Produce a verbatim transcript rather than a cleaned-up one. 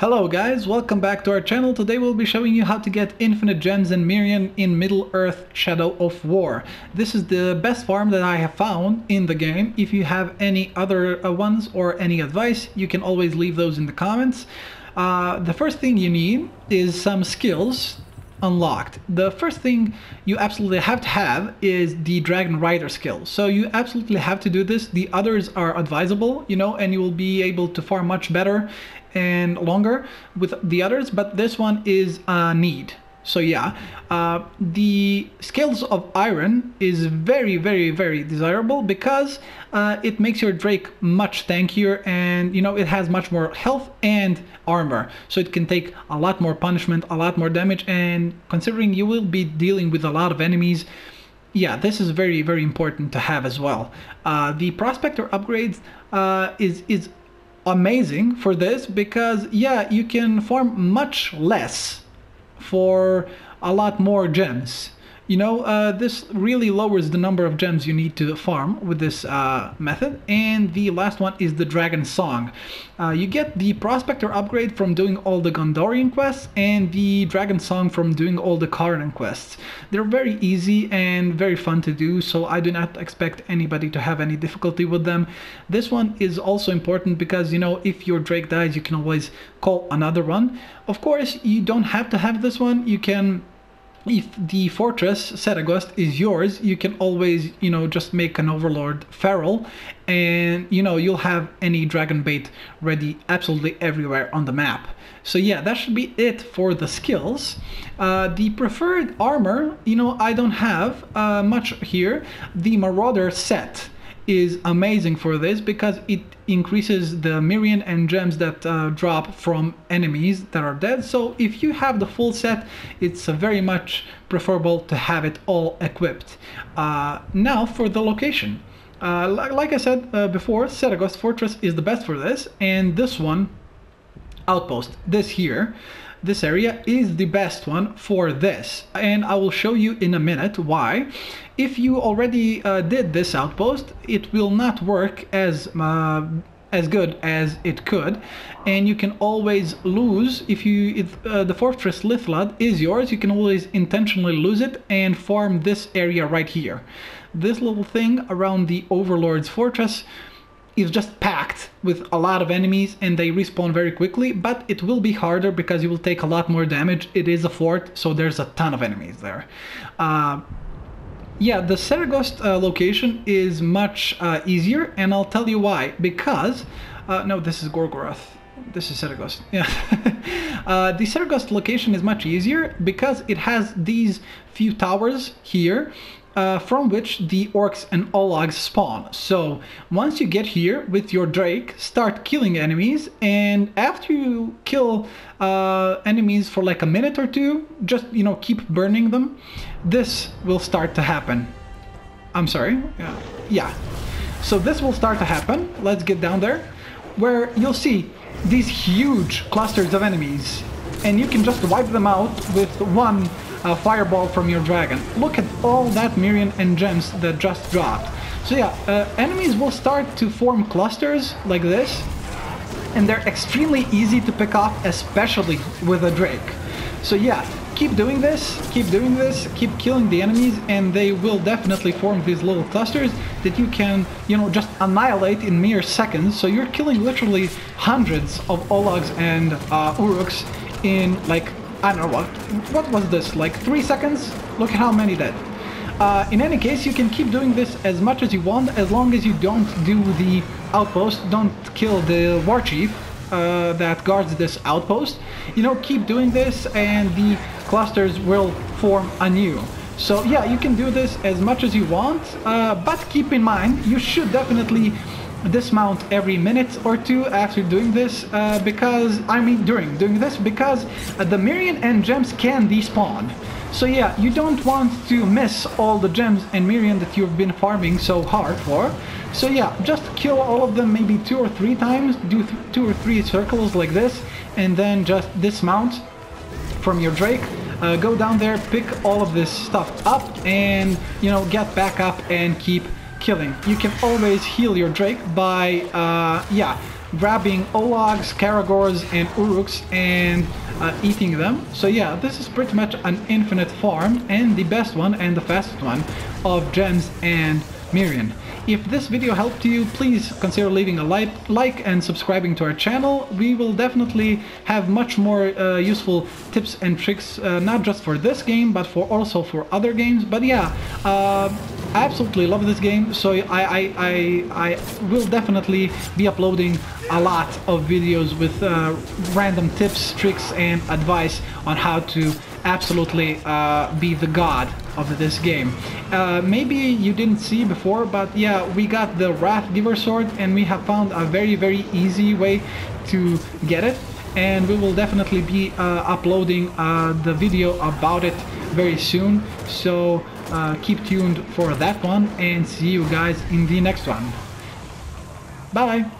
Hello guys, welcome back to our channel. Today we'll be showing you how to get infinite gems in Mirian in Middle Earth Shadow of War. This is the best farm that I have found in the game. If you have any other ones or any advice, you can always leave those in the comments. Uh, the first thing you need is some skills unlocked. The first thing you absolutely have to have is the Dragon Rider skill. So you absolutely have to do this. The others are advisable, you know, and you will be able to farm much better and longer with the others, but this one is a need. So yeah, uh, the Scales of Iron is very, very, very desirable because uh, it makes your Drake much tankier, and you know, it has much more health and armor. So it can take a lot more punishment, a lot more damage, and considering you will be dealing with a lot of enemies, yeah, this is very, very important to have as well. Uh, the Prospector upgrades uh, is, is amazing for this because, yeah, you can farm much less for a lot more gems. You know, uh, this really lowers the number of gems you need to farm with this uh, method. And the last one is the Dragon Song. Uh, you get the Prospector upgrade from doing all the Gondorian quests and the Dragon Song from doing all the Karnan quests. They're very easy and very fun to do, so I do not expect anybody to have any difficulty with them. This one is also important because, you know, if your Drake dies, you can always call another one. Of course, you don't have to have this one. You can... If the fortress, Setagust, is yours, you can always, you know, just make an overlord feral, and, you know, you'll have any dragon bait ready absolutely everywhere on the map. So yeah, that should be it for the skills. Uh, the preferred armor, you know, I don't have uh, much here. The Marauder set is amazing for this because it increases the Mirian and gems that uh, drop from enemies that are dead. So if you have the full set, it's uh, very much preferable to have it all equipped. Uh, now for the location. Uh, li like I said uh, before, Seragos Fortress is the best for this, and this one, Outpost, this here, this area is the best one for this, and I will show you in a minute why. If you already uh, did this outpost, it will not work as uh, as good as it could, and you can always lose if you if uh, the fortress Lithlod is yours. You can always intentionally lose it and farm this area right here. This little thing around the Overlord's fortress is just packed with a lot of enemies, and they respawn very quickly, but it will be harder because you will take a lot more damage. It is a fort, so there's a ton of enemies there. Uh, yeah, the Seregost uh, location is much uh, easier, and I'll tell you why. Because, uh, no, this is Gorgoroth. This is Seregost. Yeah. uh, the Seregost location is much easier because it has these few towers here, Uh, from which the orcs and olags spawn. So once you get here with your Drake, start killing enemies, and after you kill uh, enemies for like a minute or two, just, you know, keep burning them. This will start to happen. I'm sorry. Yeah. Yeah. So this will start to happen. Let's get down there, where you'll see these huge clusters of enemies, and you can just wipe them out with one a fireball from your dragon. Look at all that Mirian and gems that just dropped. So yeah, uh, enemies will start to form clusters like this, and they're extremely easy to pick off, especially with a Drake. So yeah, keep doing this, keep doing this, keep killing the enemies, and they will definitely form these little clusters that you can, you know, just annihilate in mere seconds. So you're killing literally hundreds of olags and uh, uruks in like, I don't know what, what was this, like three seconds? Look at how many dead. Uh, in any case, you can keep doing this as much as you want, as long as you don't do the outpost, don't kill the war chief uh, that guards this outpost. You know, keep doing this and the clusters will form anew. So yeah, you can do this as much as you want, uh, but keep in mind, you should definitely dismount every minute or two after doing this, uh, because I mean during doing this because uh, the Mirian and gems can despawn. So yeah, you don't want to miss all the gems and Mirian that you've been farming so hard for. So yeah, just kill all of them maybe two or three times, do th two or three circles like this, and then just dismount from your Drake. Uh, go down there, pick all of this stuff up, and you know, get back up and keep killing. You can always heal your Drake by, uh, yeah, grabbing Olags, Karagors, and Uruks and uh, eating them. So yeah, this is pretty much an infinite farm, and the best one and the fastest one of gems and Mirian. If this video helped you, please consider leaving a like, like and subscribing to our channel. We will definitely have much more uh, useful tips and tricks, uh, not just for this game, but for also for other games. But yeah, uh, I absolutely love this game, so I, I, I, I will definitely be uploading a lot of videos with uh, random tips, tricks and advice on how to absolutely uh, be the god of this game. Uh, maybe you didn't see before, but yeah, we got the Wrath-Giver sword and we have found a very very easy way to get it, and we will definitely be uh, uploading uh, the video about it very soon, so uh, keep tuned for that one and see you guys in the next one. Bye!